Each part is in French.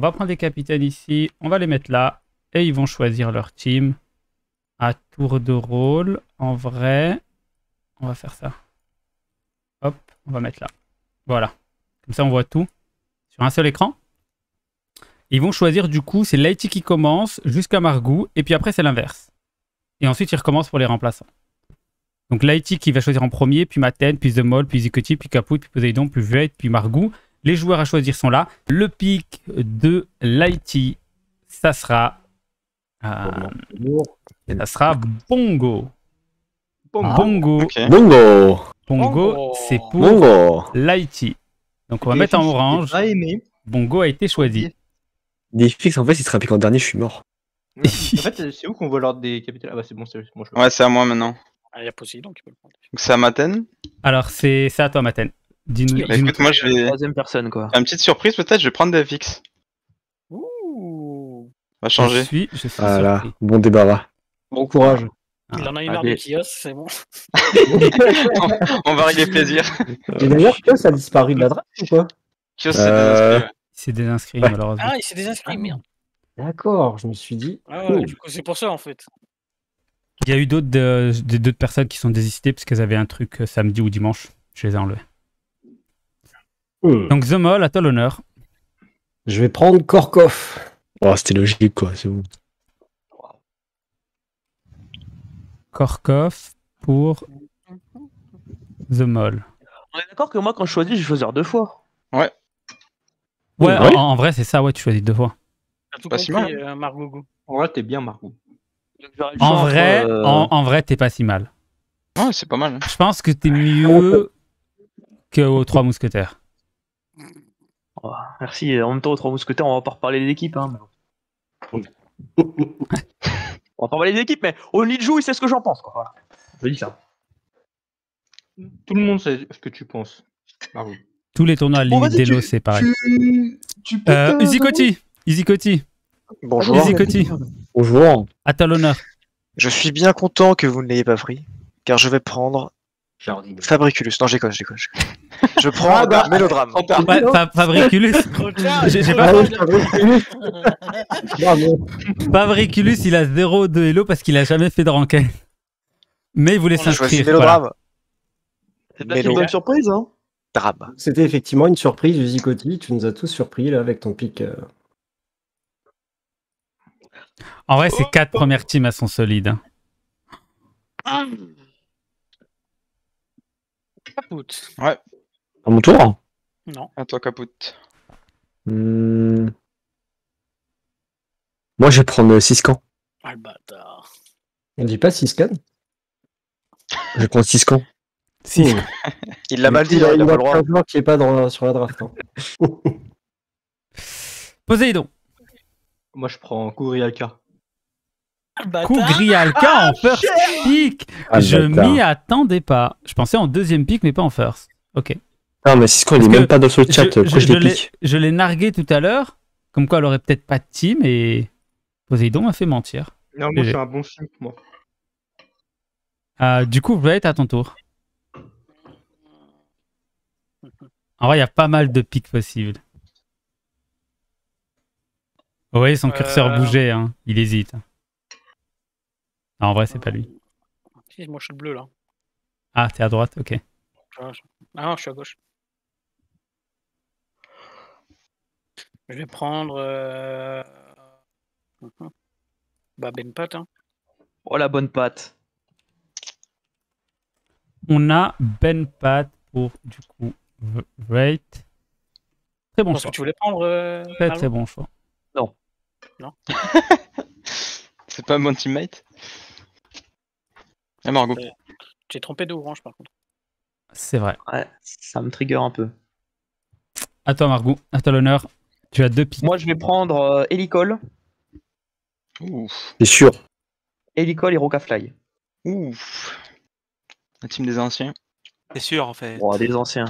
On va prendre des capitaines ici, on va les mettre là, et ils vont choisir leur team à tour de rôle. En vrai, on va faire ça. Hop, on va mettre là. Voilà, comme ça on voit tout sur un seul écran. Ils vont choisir du coup, c'est Lighty qui commence jusqu'à Margou, et puis après c'est l'inverse. Et ensuite ils recommencent pour les remplaçants. Donc Lighty qui va choisir en premier, puis Maten, puis The Mall, puis Zikoti, puis Caput, puis Poseidon, puis Vuet, puis Margou. Les joueurs à choisir sont là. Le pick de Lighty, ça sera... ça sera Bongo. Bongo. Okay. Bongo. Bongo, c'est pour Bongo. Lighty. Donc on va mettre en orange. Bongo a été choisi. Des fixes, en fait, il sera piqué en dernier, je suis mort. En fait, c'est où qu'on voit l'ordre des capitales? Ah bah c'est bon, c'est bon. Ouais, c'est à moi maintenant. Il y a Poseidon qui peut le prendre. Donc c'est à Maten? Alors c'est à toi, Maten. Dis-nous. Écoute, moi je vais. Troisième personne, quoi. Une petite surprise, peut-être, je vais prendre des fixes. Ouh. Va changer. Je suis voilà. Surpris. Bon débarras. Bon courage. Il en a eu marre de Kios, c'est bon. On va régler plaisir. Et d'ailleurs, Kios a disparu de la drague ou quoi? Kios s'est désinscrit. Il s'est désinscrit, malheureusement. Ah, il s'est désinscrit, merde. D'accord, je me suis dit. Ah ouais, du coup, c'est pour ça en fait. Il y a eu d'autres personnes qui sont désistées parce qu'elles avaient un truc samedi ou dimanche. Je les ai enlevées. Donc The Mall, à toi l'honneur. Je vais prendre Korkov. Oh, c'était logique quoi, c'est bon. Korkov pour The Mall. On est d'accord que moi quand je choisis, je choisis deux fois. Ouais. Ouais, oui. En vrai c'est ça, ouais, tu choisis deux fois. T'as tout compris, Margou. En vrai t'es bien Margou. En vrai t'es pas si mal. Ouais, c'est pas mal. Hein. Je pense que t'es mieux qu'aux trois mousquetaires. Oh, merci, en même temps aux trois mousquetaires on va pas reparler des équipes hein. On va pas parler des équipes mais au Nidjou il sait ce que j'en pense quoi. Voilà. Je dis ça. Tout le monde sait ce que tu penses. Margou. Tous les tournois à la limite d'Elo c'est pareil. Zikoti. Bonjour. Zikoti. Bonjour. À ta l'honneur. Je suis bien content que vous ne l'ayez pas pris car je vais prendre Fabriculus. Non, j'éconne. Je prends Mélodrame. Fabriculus. Fabriculus, il a 0 de Hello parce qu'il a jamais fait de ranked. Mais il voulait s'inscrire. Mélodrame. C'est peut-être une bonne surprise, hein. Drame. C'était effectivement une surprise, Zikoti. Tu nous as tous surpris là avec ton pic. En vrai, ces 4 premières teams elles sont solides. Hein. Caput. Ouais. À mon tour? Non. À toi, Caput. Moi, je vais prendre 6 camps. Ah, le bâtard. On dit pas 6 camps? Je prends 6 camps. Si. Il l'a mal dit, il a pas le droit. Il y a qui est pas sur la draft. Hein. Poseidon. Moi, je prends Kougralka. Kougralka en first pick. Je m'y attendais pas. Je pensais en deuxième pick, mais pas en first. Ok. Non, mais Cisco, il est même pas dans ce chat. Je l'ai nargué tout à l'heure. Comme quoi, elle aurait peut-être pas de team, mais Poseidon m'a fait mentir. Non, moi, je suis un bon chunk, moi. Du coup, Vuet, à ton tour. En vrai, il y a pas mal de picks possibles. Oui, son curseur bougeait. Hein. Il hésite. Non, en vrai, c'est pas lui. Si, moi, je suis le bleu, là. Ah, t'es à droite, ok. Ah non, je suis à gauche. Je vais prendre... Bah, Ben Patte, hein. Oh, la bonne patte. On a Ben Patte pour, du coup, Rate. Très bon choix. Que tu voulais prendre... très bon choix. Non. Non. C'est pas mon teammate. Ah, Margou. J'ai trompé de orange par contre. C'est vrai. Ouais, ça me trigger un peu. À toi Margou, à toi l'honneur. Tu as 2 pics. Moi je vais prendre Hélicol. Ouf. C'est sûr. Hélicol et Rocafly. Ouf. La team des anciens. C'est sûr en fait. Oh, des anciens.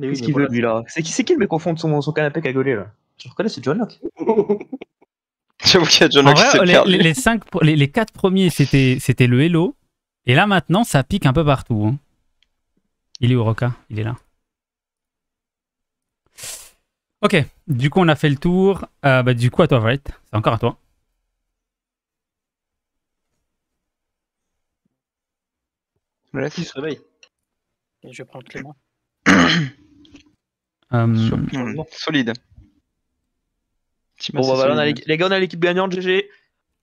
Qu'est-ce qu'il veut lui là? C'est qui le mec au fond de son canapé qui a gueulé là? Je reconnais, c'est John Locke. J'avoue qu'il y a John Locke qui s'est perdu. Les 4 premiers, c'était le Hello. Et là, maintenant, ça pique un peu partout. Hein. Il est où, Roca? Il est là. Ok, du coup on a fait le tour. Du coup à toi, Vuet. C'est encore à toi. Voilà, il se réveille. Et je prends Clément. Solide. Bon, voilà, les gars, on a l'équipe gagnante, GG.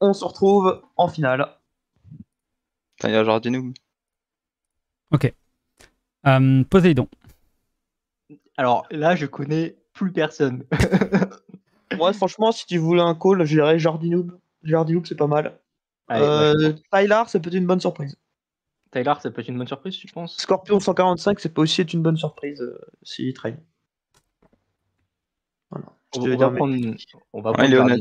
On se retrouve en finale. Putain, il y a Jardinoub. Ok. Poseidon. Alors là, je connais plus personne. Moi, franchement, si tu voulais un call, je dirais Jardinoub. Jardinoub, c'est pas mal. Allez, Tyler, ça peut être une bonne surprise. Tyler, ça peut être une bonne surprise, tu penses? Scorpion 145, ça peut aussi être une bonne surprise s'il traîne. Voilà.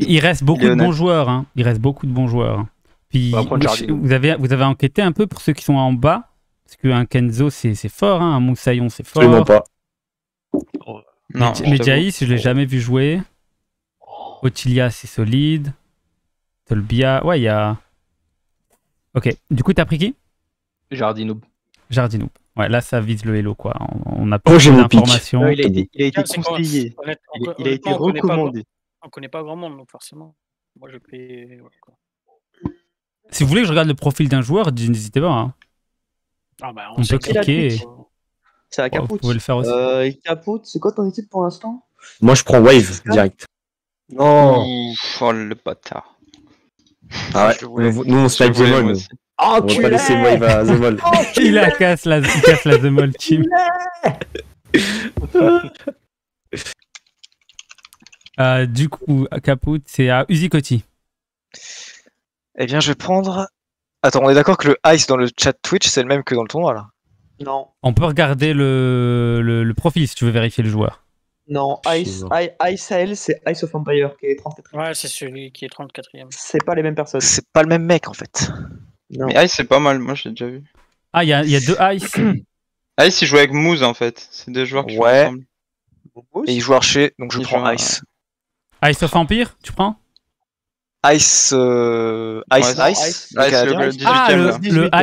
Il reste beaucoup de bons joueurs. Hein. Il reste beaucoup de bons joueurs. Puis, vous avez enquêté un peu pour ceux qui sont en bas. Parce qu'un Kenzo, c'est fort. Hein. Un Moussaillon, c'est fort. Absolument pas. Non, mais Jaïs, je l'ai jamais vu jouer. Otilia, c'est solide. Tolbia, ouais, il y a... Ok, du coup, t'as pris qui? Jardinoub. Jardinoub. Ouais, là, ça vise le Hello, quoi. On n'a pas d'informations. Il a été conseillé. Il a été recommandé. On ne connaît pas grand monde, donc forcément. Moi, je paye... Ouais, quoi. Si vous voulez que je regarde le profil d'un joueur, n'hésitez pas. Hein. Ah bah, on peut cliquer. Et... C'est à Caput. Vous pouvez le faire aussi. Caput, c'est quoi ton équipe pour l'instant? Moi, je prends Wave direct. Non. Oh, le bâtard. Ah ouais, nous, on se The Mall. On va pas laisser Wave à The Mall. Il casse la The Mall team. Du coup, Caput, c'est à Zikoti. Eh bien, je vais prendre... Attends, on est d'accord que le Ice dans le chat Twitch, c'est le même que dans le tournoi, là? Non. On peut regarder le profil si tu veux vérifier le joueur. Non, Ice à elle, c'est Ice of Empire qui est 34e. Ouais, c'est celui qui est 34e. C'est pas les mêmes personnes. C'est pas le même mec, en fait. Non. Mais Ice, c'est pas mal, moi, j'ai déjà vu. Ah, il y a deux Ice. Ice, il joue avec Mouz, en fait. C'est deux joueurs qui jouent ensemble. Et ils jouent Archer, donc je prends Ice. Ice of Empire, tu prends? Le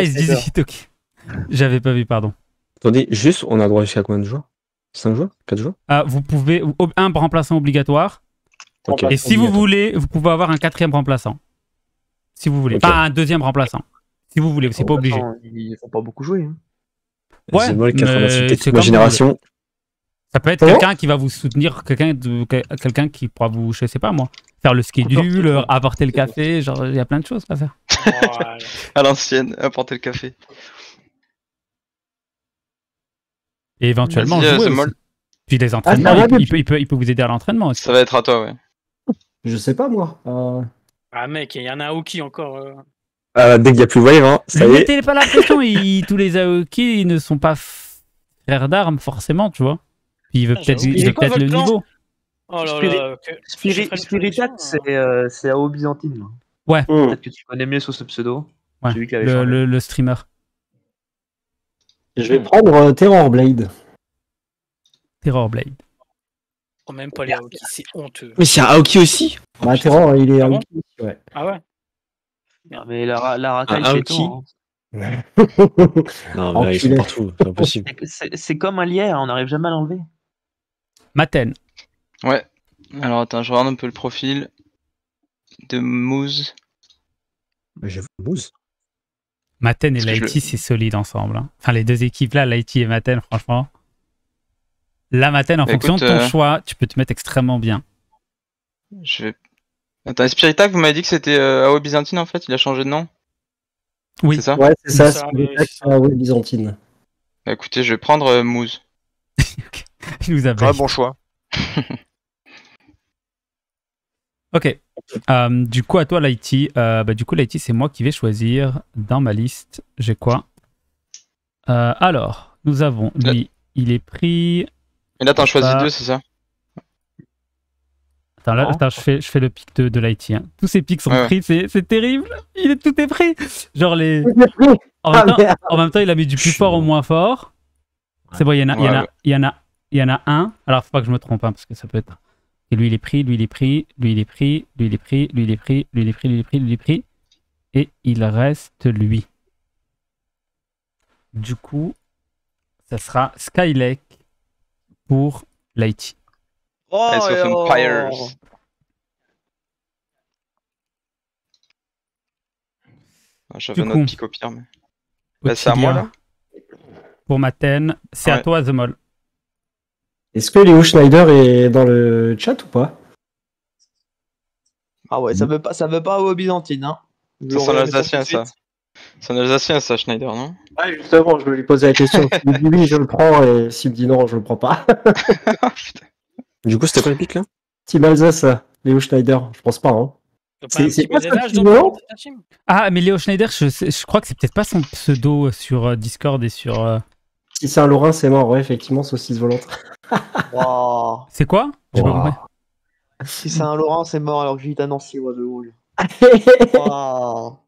Ice d'Izitoki. J'avais pas vu, pardon. Attendez, juste, on a droit jusqu'à combien de joueurs? 5 joueurs? 4 joueurs? Vous pouvez... Un remplaçant obligatoire. Okay. Et si vous voulez, vous pouvez avoir un 4e remplaçant. Si vous voulez. Okay. Pas un 2e remplaçant. Si vous voulez, c'est pas obligé. Ils font pas beaucoup jouer. Hein. Ouais, c'est ma génération. Ça peut être quelqu'un qui va vous soutenir, quelqu'un qui pourra vous, je sais pas moi, faire le schedule, apporter le café, genre il y a plein de choses à faire. À l'ancienne, apporter le café. Et éventuellement jouer aussi. Puis les entraînements, il peut vous aider à l'entraînement aussi. Ça va être à toi, ouais. Je sais pas moi. Ah mec, il y en a Aoki encore. Dès qu'il n'y a plus Wave, hein, ça y est. Mettez pas la pression, tous les Aoki ils ne sont pas frères d'armes forcément, tu vois. Il veut peut-être le niveau. Oh là là. Spiritac, c'est AO Byzantine. Ouais. Peut-être que tu connais mieux sous ce pseudo. Ouais. Le streamer. Je vais prendre Terrorblade. Terrorblade. Oh, même pas les Aoki, c'est honteux. Mais c'est un Aoki aussi? Bah, Terror, il est Aoki. Ouais. Ah ouais? Non, mais la racaille, c'est tout. Non, mais ils sont partout, c'est impossible. C'est comme un lierre, on n'arrive jamais à l'enlever. Maten. Ouais. Alors attends, je regarde un peu le profil de Mouz. Bah, j'ai vu Mouz. Maten et Lighty, c'est solide ensemble. Hein. Enfin, les deux équipes là, Lighty et Maten, franchement. La Maten, en fonction de ton choix, tu peux te mettre extrêmement bien. Attends, Spiritac, vous m'avez dit que c'était AO Byzantine en fait, il a changé de nom? Oui, c'est ça, ouais, c'est ça, c'est Byzantine. Bah, écoutez, je vais prendre Mouz. Il nous a très bon choix. Ok. Du coup, à toi, Lighty. Du coup, Lighty, c'est moi qui vais choisir dans ma liste. J'ai quoi? Alors, nous avons... Lui, il est pris... Et là, t'en choisis deux, c'est ça? Attends, là, je fais le pic de Lighty. Hein. Tous ces pics sont pris, c'est terrible. Tout est pris. Genre les... En même temps, il a mis du plus fort au moins fort. C'est bon, il y en a un. Alors, faut pas que je me trompe, hein, parce que ça peut être... Et lui, il est pris, lui, il est pris, lui, il est pris, lui, il est pris, lui, il est pris, lui, il est pris, lui, il est pris, lui, il est pris. Et il reste lui. Du coup, ça sera Skylake pour Lighty. Rise of Empires. J'avais un autre pic au pire, mais... Bah, c'est à moi, là. Pour Maten, c'est à toi, The Mall. Est-ce que Léo Schneider est dans le chat ou pas? Ah ouais, ça veut pas au Byzantine, hein. C'est un Alsacien, ça. C'est un Alsacien, ça, Schneider, non? Ah, justement, je vais lui poser la question. Il me dit oui, je le prends, et s'il me dit non, je le prends pas. Du coup, c'était quoi le pic, là? Team Alsace, Léo Schneider, je pense pas, hein. C'est pas Ah, mais Léo Schneider, je crois que c'est peut-être pas son pseudo sur Discord et sur... Si c'est un Lorrain, c'est mort, ouais, effectivement, saucisse volante. Wow. C'est quoi? J'ai pas compris. Si c'est un Lorrain, c'est mort, alors que j'ai dit à Nancy, what the hell. Wow.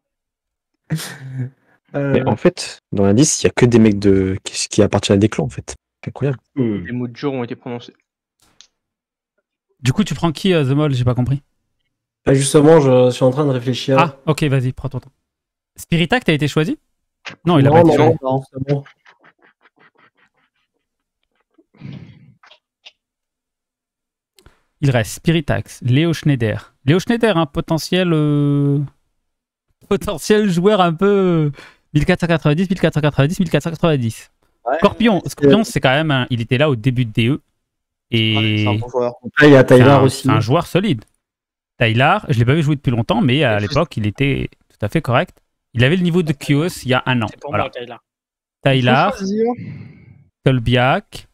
En fait, dans l'indice, il n'y a que des mecs de... qui appartiennent à des clans, en fait. C'est incroyable. Les mots de jour ont été prononcés. Du coup, tu prends qui, The Mall? J'ai pas compris. Bah justement, je suis en train de réfléchir. Ah, ok, vas-y, prends ton temps. Spiritac, t'as été choisi? Non, il a pas été choisi. Non, c'est bon. Il reste Spiritax, Léo Schneider. Léo Schneider, un potentiel joueur un peu 1490, 1490, 1490. Ouais, Scorpion, c'est quand même... Il était là au début de DE. Et... c'est un bon joueur. Là, il y a Tyler aussi. Un joueur solide. Tyler, je l'ai pas vu jouer depuis longtemps, mais à l'époque, il était tout à fait correct. Il avait le niveau de Kios il y a un an. C'est pour moi, Tyler. Kolbiak,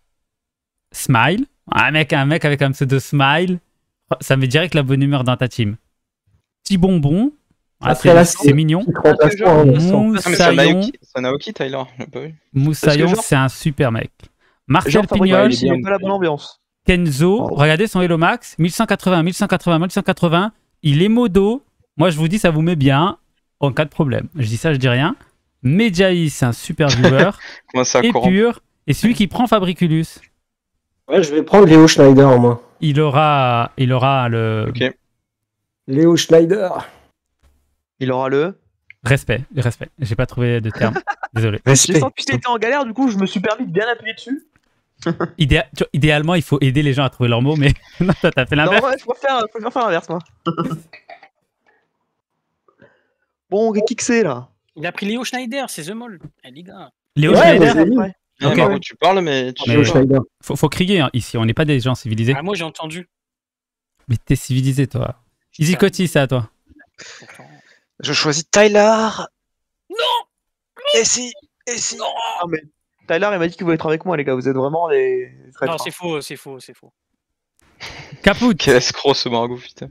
Smile. Un mec avec un pseudo Smile, ça met direct la bonne humeur dans ta team. Petit bonbon, c'est mignon. Moussaillon, c'est un super mec. Marcel Pignol, pas la bonne ambiance. Kenzo, regardez son Hello Max, 1180, 1180, 1180. Il est modo. Moi, je vous dis, ça vous met bien en cas de problème. Je dis ça, je dis rien. Medjaï, c'est un super viewer. Et pur. Et celui qui prend Fabriculus. Ouais, je vais prendre Léo Schneider en main. Il aura le... Ok. Léo Schneider. Il aura le... Respect. J'ai pas trouvé de terme. Désolé. J'ai senti que t'étais en galère, du coup, je me suis permis de bien appuyer dessus. Idéalement, il faut aider les gens à trouver leurs mots, mais non, toi, t'as fait l'inverse. Non, ouais, je préfère faire l'inverse, moi. Bon, on est kixé, là. Il a pris Léo Schneider, c'est The Mall. Eh, les gars. Léo Schneider, ouais. Okay. Marrou, tu parles, mais tu faut crier hein, ici, on n'est pas des gens civilisés. Ah, moi j'ai entendu. Mais t'es civilisé toi. Zikoti, c'est à toi. Je choisis Tyler. Non. Et si non, mais Tyler il m'a dit qu'il voulait être avec moi, les gars, vous êtes vraiment les... Non, c'est faux. Caput. Quel escroc ce Margou, putain.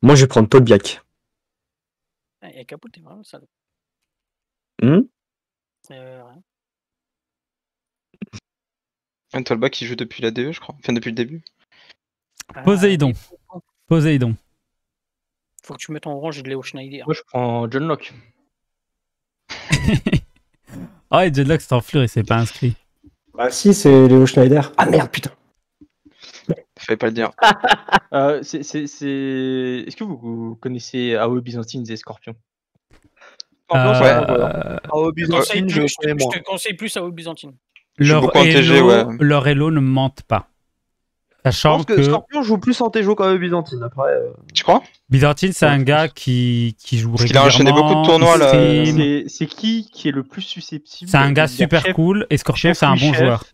Moi je vais prendre Tolbiac. Et Caput est vraiment sale. Un Tolba qui joue depuis la DE, je crois. Enfin, depuis le début. Poseidon. Faut que tu mettes en orange de Léo Schneider. Moi, je prends John Locke. Ah, et John Locke, c'est en fleur, il s'est pas inscrit. Bah, si, c'est Léo Schneider. Ah merde, putain. Fallait pas le dire. Est-ce que vous connaissez AOE Byzantine et Scorpion? AOE Byzantine, je te conseille plus AOE Byzantine. Leur Elo ne mente pas. Sachant que Scorpion joue plus en TGO qu'AOE Byzantine. Après, tu crois? Byzantine, c'est un gars qui joue régulièrement. Parce qu'il a enchaîné beaucoup de tournois. C'est qui est le plus susceptible? C'est un gars super cool et Scorpion, c'est un bon joueur.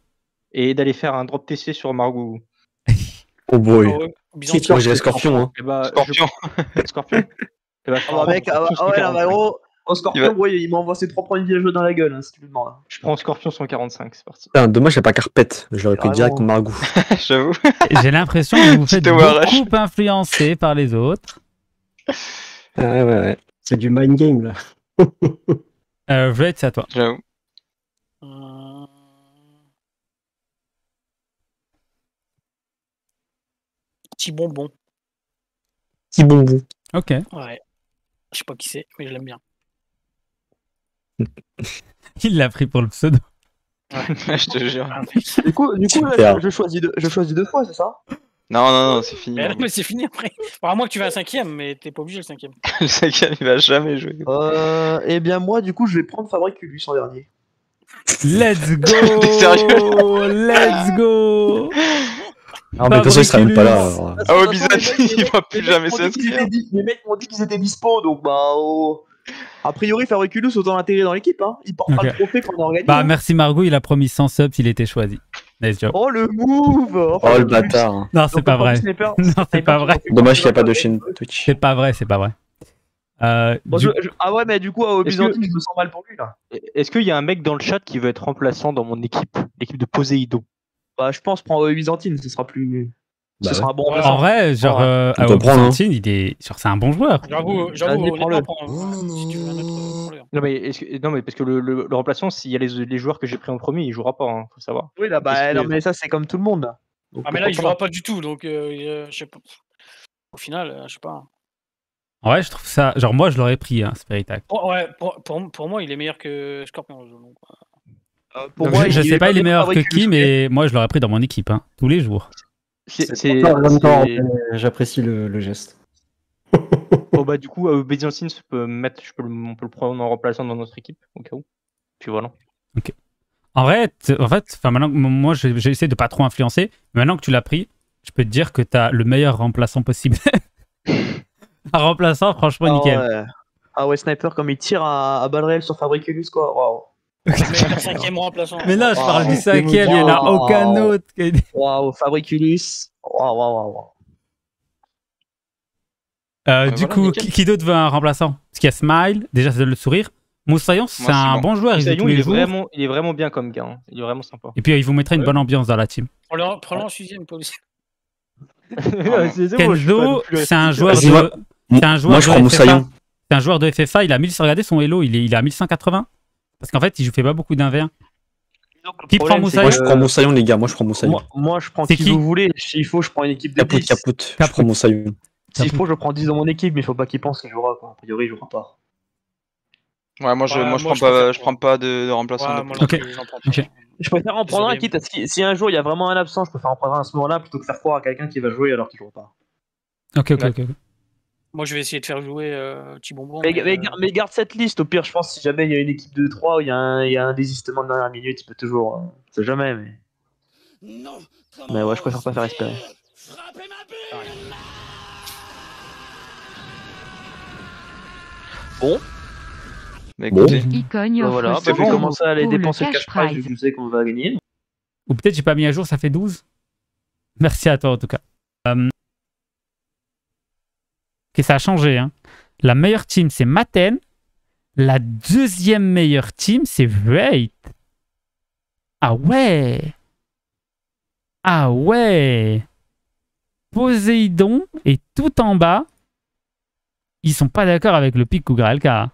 Et d'aller faire un drop TC sur Margou. Oh boy. Si tu j'ai Scorpion, hein. Scorpion. Et bah, Scorpion, ouais, il m'envoie ses 3 points de village dans la gueule, hein, si tu me demandes. Je prends Scorpion 145, c'est parti. Putain, dommage, il n'y a pas Carpet. Je l'aurais pris direct contre Margou. J'avoue. J'ai l'impression que vous faites beaucoup influencer par les autres. Ouais. C'est du mind game, là. Vuet, c'est à toi. J'avoue. Petit bonbon. Ok. Ouais. Je sais pas qui c'est, mais je l'aime bien. Il l'a pris pour le pseudo. Ouais, je te jure. Du coup je choisis 2 fois, c'est ça? Non, c'est fini. Mais c'est fini après. Enfin, à moins que tu vas à 5ème, mais t'es pas obligé le 5ème. Le 5ème, il va jamais jouer. Eh bien, moi, du coup, je vais prendre Fabriculus en dernier. Let's go. Sérieux. Let's go. Non, mais de toute façon, il sera même pas là. Ah ouais, Byzantine, il va plus jamais s'inscrire. Les mecs m'ont dit qu'ils étaient dispo, donc bah. A priori, Fabriculus, autant l'intégrer dans l'équipe. Hein. Il porte pas le trophée qu'on organise. Bah, merci Margou, il a promis 100 subs, il était choisi. Nice job. Oh le move. Oh le bâtard. Non, c'est pas vrai. Non, c'est pas vrai. Dommage qu'il n'y a pas de chaîne Twitch. C'est pas vrai, c'est pas vrai. Ah ouais, mais du coup, au Byzantine, je me sens mal pour lui là. Est-ce qu'il y a un mec dans le chat qui veut être remplaçant dans mon équipe, l'équipe de Poseidon? Bah, je pense prendre Byzantine, ce sera plus. Bah ce sera un bon joueur. En vrai, genre, Byzantine, il est. Genre, c'est un bon joueur. J'avoue, on prend le. Non, mais parce que le remplaçant, s'il y a les joueurs que j'ai pris en premier, il jouera pas, hein, faut savoir. Oui, là, bah, non, mais ça, c'est comme tout le monde. Là. Donc, ah, mais là, il jouera pas du tout, donc, je sais pas. Au final, je sais pas. Ouais, je trouve ça. Genre, moi, je l'aurais pris, hein, Spiritac. Oh, ouais, pour moi, il est meilleur que Scorpion. Donc, pour moi, je sais pas, il est meilleur que qui, mais moi, je l'aurais pris dans mon équipe, hein, tous les jours. J'apprécie le geste. Oh bah du coup, Byzantine, on peut le prendre en remplaçant dans notre équipe, au cas où. Puis voilà. Ok. En vrai, en fait, maintenant, moi j'ai essayé de pas trop influencer. Maintenant que tu l'as pris, je peux te dire que t'as le meilleur remplaçant possible. Un remplaçant, franchement, nickel. Ouais. Ah ouais, sniper, comme il tire à balles réelles sur Fabriculus, quoi. Waouh. Le cinquième remplaçant. Mais là, je parle du cinquième, il n'y en a aucun autre. Waouh, Fabriculus. Waouh, waouh, waouh. Du coup, qui d'autre veut un remplaçant? Parce qu'il y a Smile, déjà c'est le sourire. Moussaillon, c'est un bon joueur. Il est vraiment bien comme gars. Il est vraiment sympa. Et puis, il vous mettra une bonne ambiance dans la team. Prends-le en sixième, Paul. Kenzo, c'est un joueur de. Moi, je prends Moussaillon. C'est un joueur de FFA. Il a 1000. Regardez son Elo, il est à 1180. Parce qu'en fait, il ne fait pas beaucoup d'un V1. Qui prend Moussaillon? Moi, je prends Moussaillon, les gars. Moi, je prends Moussaillon. Moi, je prends qui vous voulez. S'il faut, je prends une équipe de Caput. Je prends Moussaillon. S'il faut, je prends 10 dans mon équipe, mais il faut pas qu'il pense qu'il jouera. A priori, il jouera pas. Ouais, moi je prends pas de remplaçant. Je préfère en prendre un, quitte à si un jour il y a vraiment un absent, je préfère en prendre un à ce moment-là plutôt que faire croire à quelqu'un qui va jouer alors qu'il jouera pas. Ok. Moi, je vais essayer de faire jouer Petit Bonbon. Mais garde cette liste. Au pire, je pense si jamais il y a une équipe de 3 ou il y a un désistement de dernière minute, tu peux toujours. C'est jamais, mais. Non, mais ouais, je préfère pas faire espérer. Bon, mais écoutez, bah voilà, ça fait commencer à aller dépenser le cash prize, je sais qu'on va gagner. Ou peut-être j'ai pas mis à jour, ça fait 12. Merci à toi en tout cas. Ok, ça a changé. Hein. La meilleure team c'est Maten. La deuxième meilleure team c'est Vuet. Ah ouais. Ah ouais. Poséidon est tout en bas. Ils sont pas d'accord avec le pic Kougralka.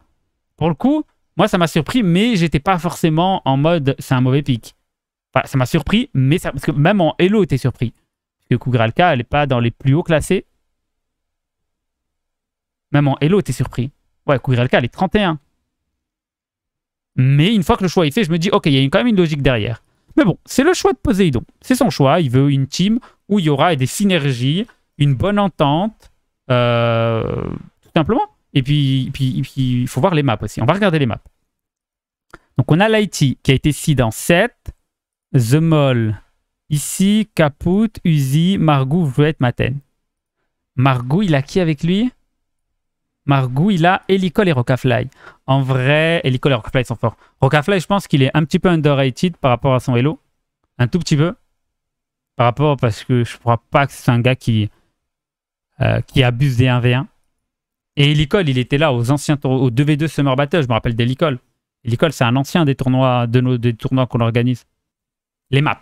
Pour le coup, moi ça m'a surpris, mais j'étais pas forcément en mode c'est un mauvais pic. Enfin, ça m'a surpris, mais ça, parce que même en Hello, t'es surpris. Parce que Kougralka, elle est pas dans les plus hauts classés. Même en Hello, t'es surpris. Ouais, Kougralka, elle est 31. Mais une fois que le choix est fait, je me dis, ok, il y a quand même une logique derrière. Mais bon, c'est le choix de Poséidon. C'est son choix. Il veut une team où il y aura des synergies, une bonne entente. Simplement. Et puis, il faut voir les maps aussi. On va regarder les maps. Donc, on a Lighty qui a été seed en 7. The Mall. Ici, Caput, Uzi, Margou, Vuet, Maten. Margou, il a qui avec lui? Margou, il a Hélicol et Rocafly. En vrai, Hélicol et Rocafly sont forts. Rocafly, je pense qu'il est un petit peu underrated par rapport à son Elo. Un tout petit peu. Par rapport, parce que je ne crois pas que c'est un gars qui abuse des 1v1. Et Hélicol, il était là aux anciens aux 2v2 Summer Battle, je me rappelle d'Hélicol. Hélicol, c'est un ancien des tournois qu'on organise. Les maps.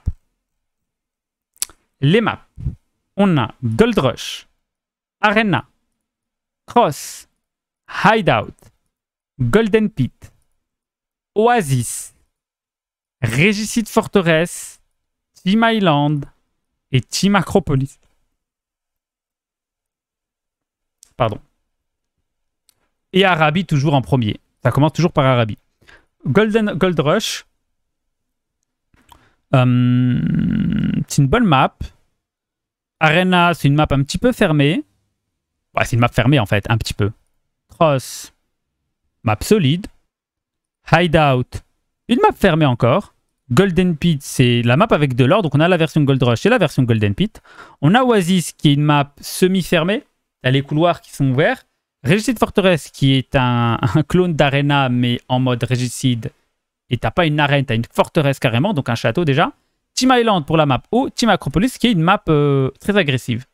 Les maps. On a Gold Rush, Arena, Cross, Hideout, Golden Pit, Oasis, Régicide Forteresse, Team Island et Team Acropolis. Pardon. Et Arabi toujours en premier. Ça commence toujours par Arabi. Gold Rush. C'est une bonne map. Arena, c'est une map un petit peu fermée. Ouais, c'est une map fermée en fait, un petit peu. Cross, map solide. Hideout, Une map fermée encore. Golden Pit, c'est la map avec de l'or. Donc on a la version Gold Rush et la version Golden Pit. On a Oasis qui est une map semi-fermée. Il y a les couloirs qui sont ouverts. Régicide Forteresse qui est un clone d'Arena mais en mode Régicide. Et t'as pas une arène, t'as une forteresse carrément, donc un château déjà. Team Island pour la map O. Team Acropolis qui est une map très agressive.